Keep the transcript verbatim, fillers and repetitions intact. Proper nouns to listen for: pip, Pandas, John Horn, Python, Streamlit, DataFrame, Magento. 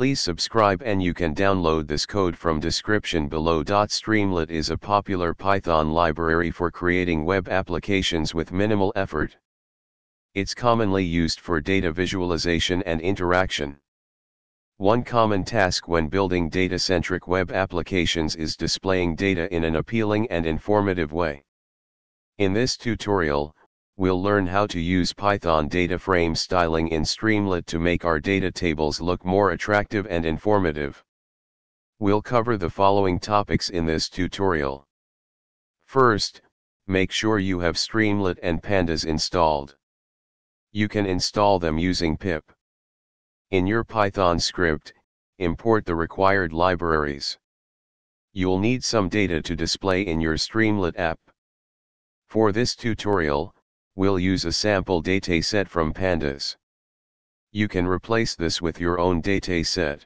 Please subscribe, and you can download this code from description below. Streamlit is a popular Python library for creating web applications with minimal effort. It's commonly used for data visualization and interaction. One common task when building data-centric web applications is displaying data in an appealing and informative way. In this tutorial, we'll learn how to use Python data frame styling in Streamlit to make our data tables look more attractive and informative. We'll cover the following topics in this tutorial. First, make sure you have Streamlit and Pandas installed. You can install them using pip. In your Python script, import the required libraries. You'll need some data to display in your Streamlit app. For this tutorial, we'll use a sample dataset from Pandas. You can replace this with your own dataset.